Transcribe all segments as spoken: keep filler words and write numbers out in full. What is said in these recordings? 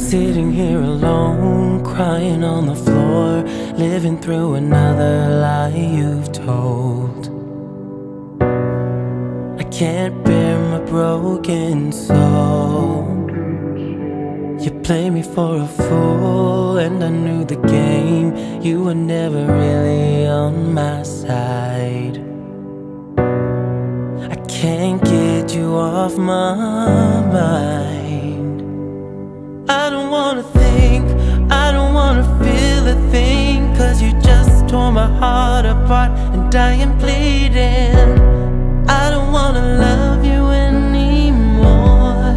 I'm sitting here alone, crying on the floor, living through another lie you've told. I can't bear my broken soul. You play me for a fool, and I knew the game. You were never really on my side. I can't get you off my mind. I don't wanna think, I don't wanna feel a thing, 'cause you just tore my heart apart and I am bleeding. I don't wanna love you anymore.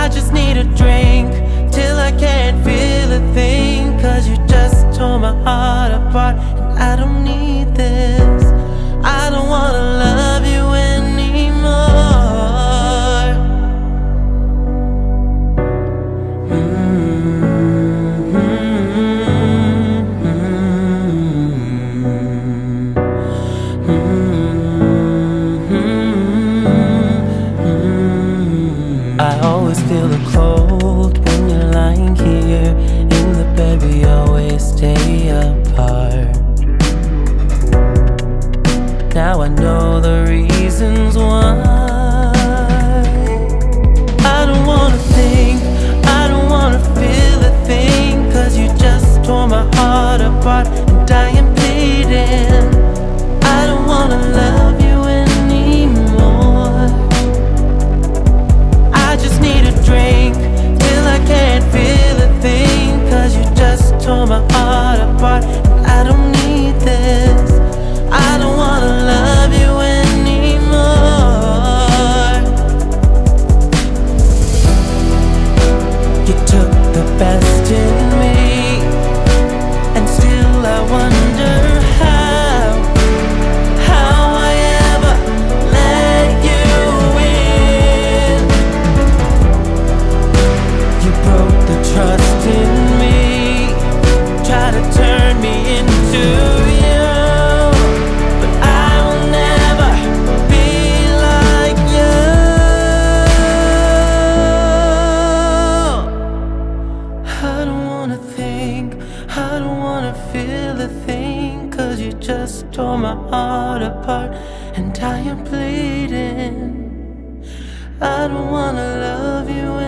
I just need a drink till I can't feel a thing, 'cause you just tore my heart apart and I don't need this. I don't wanna love you anymore. Mm-hmm. Mm-hmm. I always feel the cold when you're lying here in the bed. We always stay apart. Now I know the reasons why. I don't wanna think, I don't wanna feel a thing, 'cause you just tore my heart apart and I am bleeding. I don't wanna love you anymore. I just need a drink till I can't feel a thing, 'cause you just tore my heart apart and I don't need this. I don't wanna love you anymore. You took the best in me, and still I wonder how, how I ever let you in. You broke the trust in me, try to turn me into apart and I am bleeding. I don't wanna love you anymore.